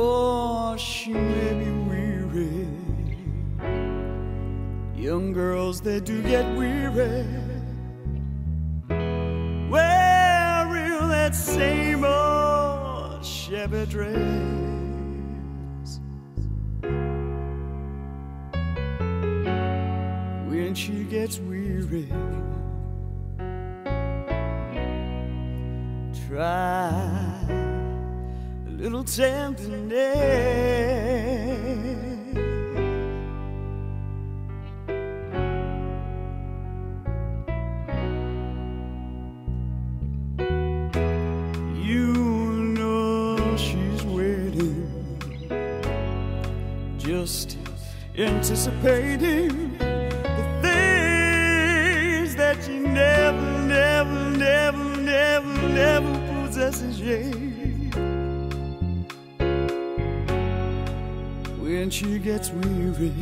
Oh, she may be weary. Young girls, they do get weary. Wearing that same old shabby dress. When she gets weary, try a little tenderness. You know she's waiting, just anticipating the things that she never, never, never, never, never possesses yet. When she gets weary,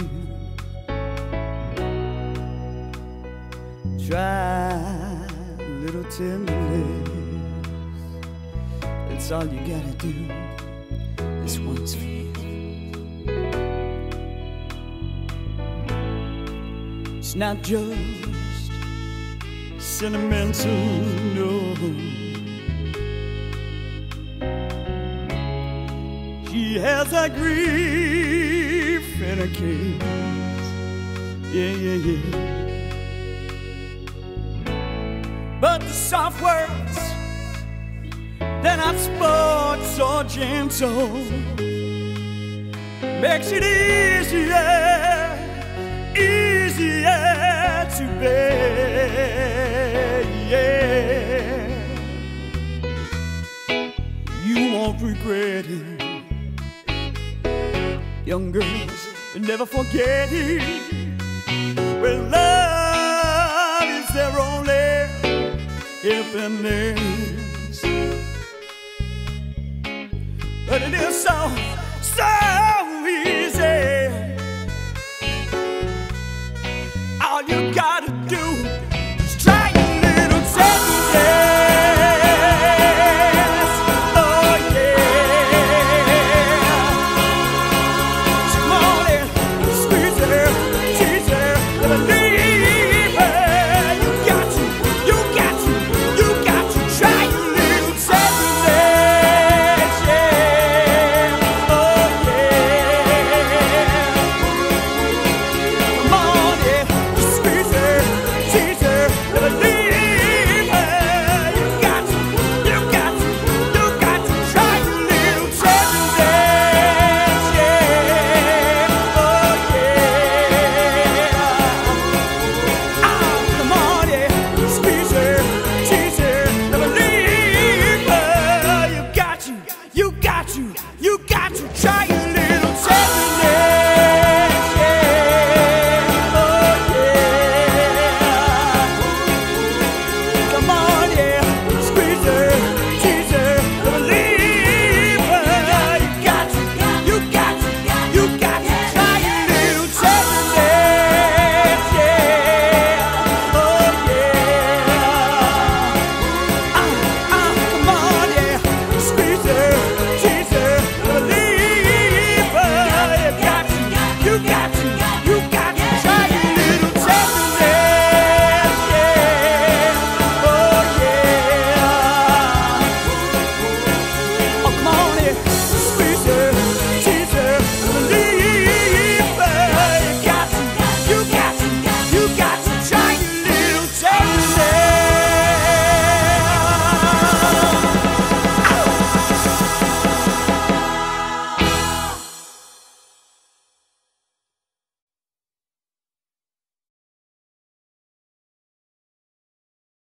try a little tenderness. That's all you gotta do. This one's for you. It's not just sentimental, no. She has a grief and a case, yeah. But the soft words, they're not sports or gentle, makes it easier to bear, yeah. You won't regret it. Young girls never forget it. When love is their only happiness, but it is so sad.